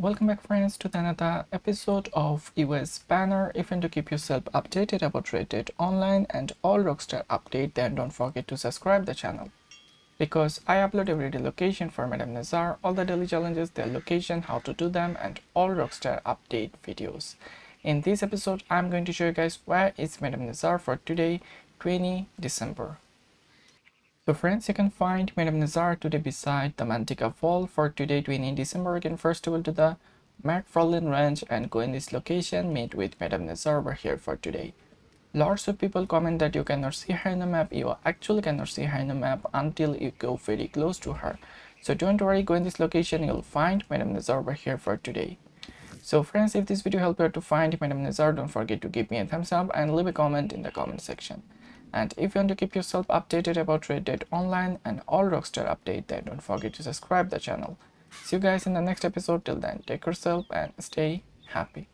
Welcome back, friends, to another episode of US Banner. If you want to keep yourself updated about Red Dead Online and all Rockstar update, then don't forget to subscribe the channel, because I upload every day location for Madam Nazar, all the daily challenges, their location, how to do them, and all Rockstar update videos. In this episode, I'm going to show you guys where is Madam Nazar for today, 20 December. So friends, you can find Madam Nazar today beside the Mantica Fall. For today, 20 December, you can first of all to the McFarlane Ranch and go in this location, meet with Madam Nazar over here for today. Lots of people comment that you cannot see her in the map. You actually cannot see her in the map until you go very close to her. So don't worry, go in this location, you'll find Madam Nazar over here for today. So friends, if this video helped you to find Madam Nazar, don't forget to give me a thumbs up and leave a comment in the comment section. And if you want to keep yourself updated about Red Dead Online and all Rockstar update, then don't forget to subscribe the channel. See you guys in the next episode. Till then, take yourself and stay happy.